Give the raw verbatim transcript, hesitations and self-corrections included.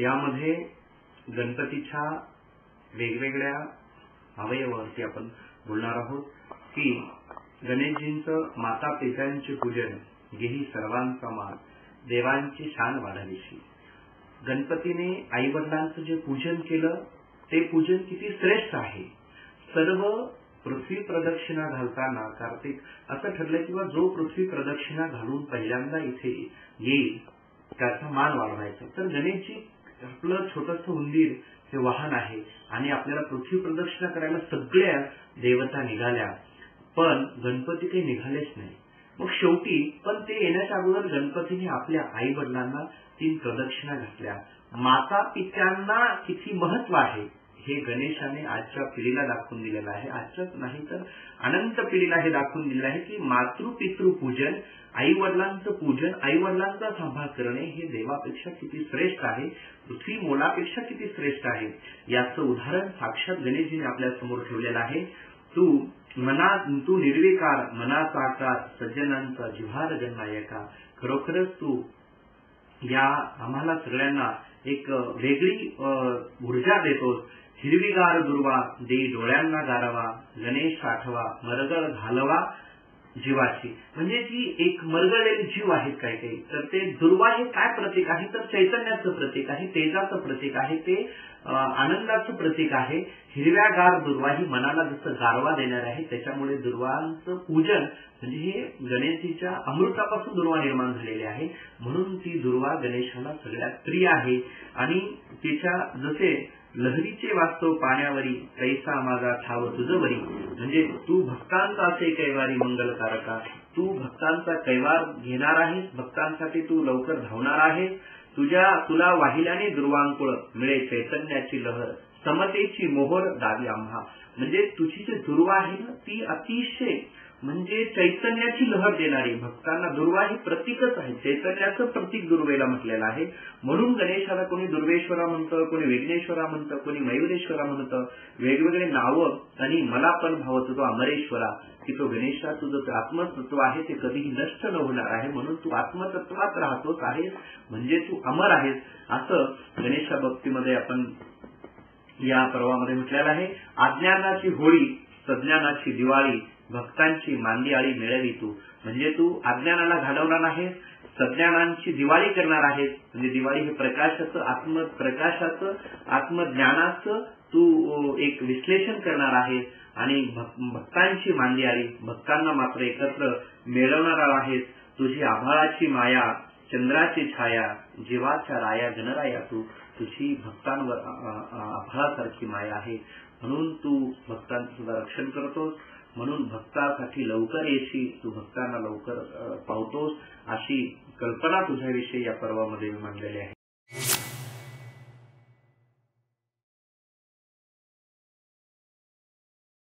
यामध्ये गणपतीच्या वेगवेगळ्या अवयवांची आपण बोलणार आहोत की गणेशजींचं माता पित्यांचे पूजन घेई सर्वांचा मान देवांची शान वाढावीशी। गणपतीने आई वडिलांचं जे पूजन केलं ते पूजन किती श्रेष्ठ आहे। सर्व पृथ्वी प्रदक्षिणा घालताना कार्तिक असं ठरलं की जो पृथ्वी प्रदक्षिणा घालून पहिल्यांदा इथे येईल त्याचा मान वाढवायचा। तर गणेशजी आपलं छोटंसं उंदीर हे वाहन आहे आणि आपल्याला पृथ्वी प्रदक्षिणा करायला सगळ्या देवता निघाल्या पण गणपती काही निघालेच नाही। मग शेवटी पण ते येण्याच्या अगोदर गणपतीने आपल्या आई वडिलांना तीन प्रदक्षिणा घातल्या। माता पित्यांना किती महत्व आहे हे गणेशाने आजच्या पिढीला दाखवून दिलेलं आहे। आजच नाही तर अनंत पिढीला हे दाखवून दिलेलं आहे की मातृपितृ पूजन आई वडिलांचं पूजन आई वडिलांचा सांभाळ करणे हे देवापेक्षा किती श्रेष्ठ आहे, पृथ्वी मोलापेक्षा किती श्रेष्ठ आहे याचं उदाहरण साक्षात गणेशजीने आपल्या समोर ठेवलेलं आहे। तू मना तू निर्विकार मनाचा आकार सज्जनांचा जिव्हार गणनायका। खरोखरच तू या आम्हाला सगळ्यांना एक वेगळी ऊर्जा देतोस। हिरवीगार दुर्वा देई डोळ्यांना गारवा गणेश साठवा मरगळ घालवा जीवाची। म्हणजे जी एक मरगळलेली जीव आहेत काही काही तर ते दुर्वा हे काय प्रतीक आहे तर चैतन्याचं प्रतीक आहे, तेजाचं प्रतीक आहे, ते आनंदाचं प्रतीक आहे। हिरव्यागार दुर्वा ही मनाला जसं गारवा देणार आहे त्याच्यामुळे दुर्वांचं पूजन म्हणजे हे गणेशजीच्या अमृतापासून दुर्वा निर्माण झालेली आहे म्हणून ती दुर्वा गणेशाला सगळ्यात प्रिय आहे। आणि तिच्या जसे लहरीचे वास्तव पाण्यावरी कैसा माझा ठाव तुझवरी म्हणजे तू भक्तांचा असे कैवारी मंगलकारका। तू भक्तांचा कैवार घेणार आहेस, भक्तांसाठी तू लवकर धावणार आहेस। तुझ्या तुला वाहिल्याने दुर्वांकुळ मिळे चैतन्याची लहर समतेची मोहर दावी आम्हा। म्हणजे तुझी जी दुर्वा आहे ना ती अतिशय म्हणजे चैतन्याची लहर देणारी। भक्तांना दुर्वा ही प्रतीकच आहे, चैतन्याचं प्रतीक दुर्वेला म्हटलेलं आहे म्हणून गणेशाला कोणी दुर्वेश्वरा म्हणतं, कोणी विघ्नेश्वरा म्हणतं, कोणी मयुरेश्वरा म्हणतं, वेगवेगळे नावं। आणि मला पण भावतो तो अमरेश्वरा की तो गणेशा तुझं आत्मतत्व आहे ते कधीही नष्ट न होणार आहे म्हणून तू आत्मतत्वात राहतोच आहेस म्हणजे तू अमर आहेस असं गणेशा भक्तीमध्ये आपण या पर्वामध्ये म्हटलेलं आहे। अज्ञानाची होळी सज्ञानाची दिवाळी भक्तांची मांदी आळी मिळवी तू म्हणजे तू अज्ञानाला घालवणार नाहीस, सज्ञानांची दिवाळी करणार आहेस। म्हणजे दिवाळी हे प्रकाशाचं आत्मप्रकाशाचं आत्मज्ञानाचं तू एक विश्लेषण करणार आहेस आणि भक्तांची मांदी आळी भक्तांना मात्र एकत्र मिळवणार आहेस। तुझी आभाळाची माया चंद्राची छाया जीवाच्या राया गणराया तू। तुझी भक्तांवर आभाळासारखी माया आहे म्हणून तू भक्तांचं सुद्धा रक्षण करतोस म्हणून भक्तासाठी लवकर येशी तू भक्तांना लवकर पावतोस अशी कल्पना तुझ्याविषयी या पर्वामध्ये मांडलेली आहे।